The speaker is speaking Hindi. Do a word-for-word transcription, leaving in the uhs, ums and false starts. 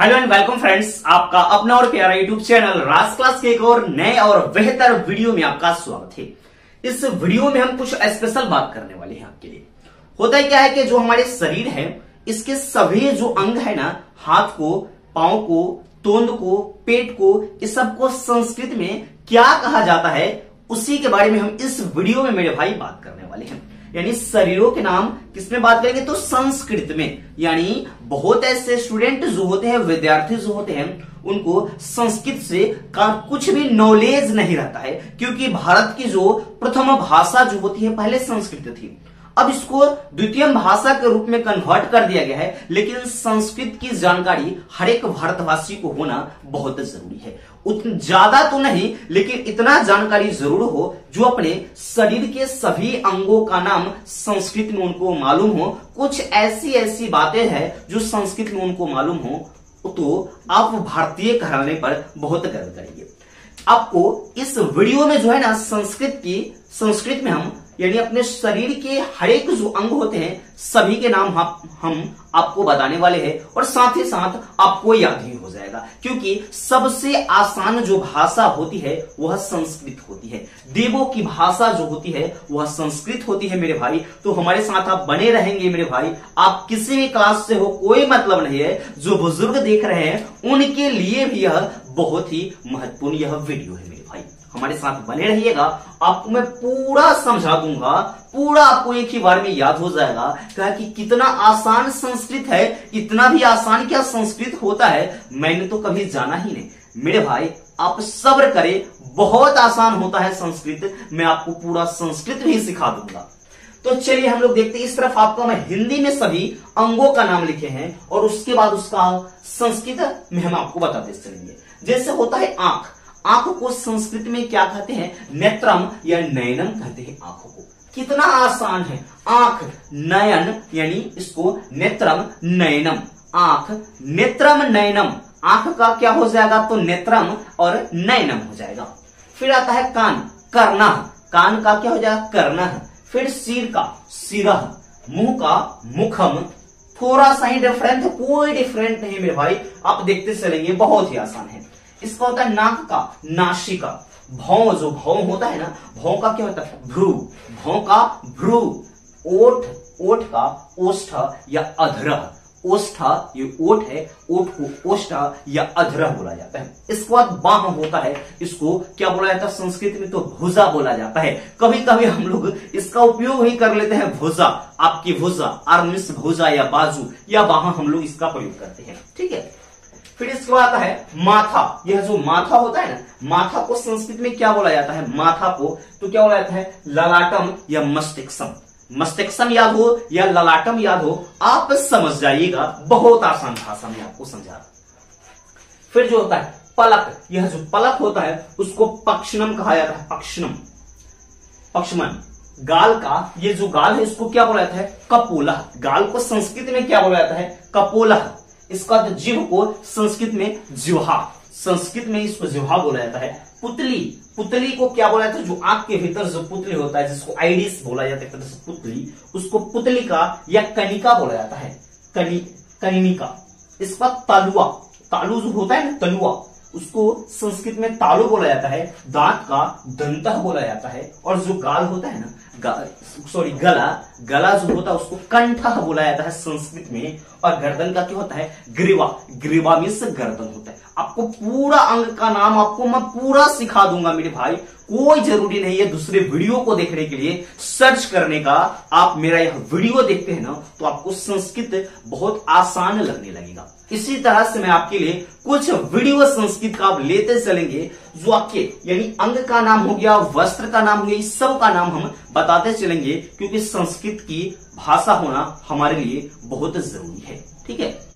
हेलो एंड वेलकम फ्रेंड्स, आपका अपना और प्यारा यूट्यूब चैनल राज क्लास के एक और नए और बेहतर वीडियो में आपका स्वागत है। इस वीडियो में हम कुछ स्पेशल बात करने वाले हैं आपके लिए। होता है क्या है कि जो हमारे शरीर है इसके सभी जो अंग है ना, हाथ को, पांव को, तोंद को, पेट को, इस सबको संस्कृत में क्या कहा जाता है उसी के बारे में हम इस वीडियो में मेरे भाई बात करने वाले हैं। यानी शरीरों के नाम किसमें बात करेंगे तो संस्कृत में। यानी बहुत ऐसे स्टूडेंट जो होते हैं, विद्यार्थी जो होते हैं, उनको संस्कृत से का कुछ भी नॉलेज नहीं रहता है, क्योंकि भारत की जो प्रथम भाषा जो होती है पहले संस्कृत थी। अब इसको द्वितीय भाषा के रूप में कन्वर्ट कर दिया गया है, लेकिन संस्कृत की जानकारी हर एक भारतवासी को होना बहुत जरूरी है। उतना ज्यादा तो नहीं, लेकिन इतना जानकारी जरूर हो जो अपने शरीर के सभी अंगों का नाम संस्कृत में उनको मालूम हो। कुछ ऐसी ऐसी बातें हैं जो संस्कृत में उनको मालूम हो तो आप भारतीय कहलाने पर बहुत गर्व करेंगे। आपको इस वीडियो में जो है ना संस्कृत की संस्कृत में हम यानी अपने शरीर के हर एक जो अंग होते हैं सभी के नाम हम आपको बताने वाले हैं, और साथ ही साथ आपको याद ही हो जाएगा, क्योंकि सबसे आसान जो भाषा होती है वह संस्कृत होती है। देवों की भाषा जो होती है वह संस्कृत होती है मेरे भाई। तो हमारे साथ आप बने रहेंगे मेरे भाई। आप किसी भी क्लास से हो, कोई मतलब नहीं है। जो बुजुर्ग देख रहे हैं उनके लिए भी यह बहुत ही महत्वपूर्ण यह वीडियो है मेरे भाई। हमारे साथ बने रहिएगा, आपको मैं पूरा समझा दूंगा, पूरा आपको एक ही बार में याद हो जाएगा। कहा कि कितना आसान संस्कृत है। इतना भी आसान क्या संस्कृत होता है, मैंने तो कभी जाना ही नहीं मेरे भाई। आप सब्र करें, बहुत आसान होता है संस्कृत। मैं आपको पूरा संस्कृत ही सिखा दूंगा। तो चलिए हम लोग देखते हैं। इस तरफ आपको मैं हिंदी में सभी अंगों का नाम लिखे हैं, और उसके बाद उसका संस्कृत में हम आपको बताते चलेंगे। जैसे होता है आंख, आंख को संस्कृत में क्या कहते हैं? नेत्रम या नयनम कहते हैं आंखों को। कितना आसान है। आंख, नयन, यानी इसको नेत्रम नयनम, आंख नेत्रम नयनम, आंख का क्या हो जाएगा तो नेत्रम और नयनम हो जाएगा। फिर आता है कान, करना, कान का क्या हो जाएगा करना। फिर सिर का सिरह, मुंह का मुखम। थोड़ा सा ही डिफरेंट, कोई डिफरेंट नहीं मेरे भाई, आप देखते चलेंगे, बहुत ही आसान है। इसका होता है नाक का नाशिका। भौं, जो भौं होता है ना, भौं का क्या होता है भ्रू, भौं का भ्रू। ओठ, ओठ का ओष्ठा या अधरह, ओष्ठा ये ओठ है, ओठ को ओष्ठा या अधरह बोला जाता है। इसके बाद बाह होता है, इसको क्या बोला जाता है संस्कृत में तो भुजा बोला जाता है। कभी कभी हम लोग इसका उपयोग ही कर लेते हैं, भुजा, आपकी भुजा, आर्मिस भुजा या बाजू या बाह, हम लोग इसका प्रयोग करते हैं, ठीक है। फिर इसके बाद आता है माथा। यह जो माथा होता है ना, माथा को संस्कृत में क्या बोला जाता है? माथा को तो क्या बोला जाता है ललाटम या मस्तिष्कम। मस्तिष्कम याद हो या ललाटम याद हो, आप समझ जाइएगा, बहुत आसान भाषा में आपको समझा। फिर जो होता है पलक, यह जो पलक होता है उसको पक्षनम कहा जाता है, पक्षनम, पक्षमन। गाल का, ये जो गाल है इसको क्या बोला जाता है कपोलह, गाल को संस्कृत में क्या बोला जाता है कपोलह। इसका जीभ को संस्कृत में जिह्वा, संस्कृत में इसको जिह्वा बोला जाता है। पुतली, पुतली को क्या बोला जाता है जो आंख के भीतर जो पुतली होता है जिसको आइरिस बोला जाता है, तो पुतली, उसको पुतली का या कनिका बोला जाता है, कनि कनिका। इसके बाद तालुआ, तालू जो होता है ना तलुआ, उसको संस्कृत में तालू बोला जाता है। दांत का दंत बोला जाता है। और जो गाल होता है ना, सॉरी गला, गला जो होता है उसको कंठ बोला जाता है संस्कृत में। और गर्दन का क्या होता है ग्रीवा, ग्रीवा मीन्स गर्दन होता है। आपको पूरा अंग का नाम आपको मैं पूरा सिखा दूंगा मेरे भाई। कोई जरूरी नहीं है दूसरे वीडियो को देखने के लिए सर्च करने का। आप मेरा यह वीडियो देखते हैं ना तो आपको संस्कृत बहुत आसान लगने लगेगा। इसी तरह से मैं आपके लिए कुछ वीडियो संस्कृत का आप लेते चलेंगे, जो आपके यानी अंग का नाम हो गया, वस्त्र का नाम हो गया, इस सब का नाम हम बताते चलेंगे, क्योंकि संस्कृत की भाषा होना हमारे लिए बहुत जरूरी है, ठीक है।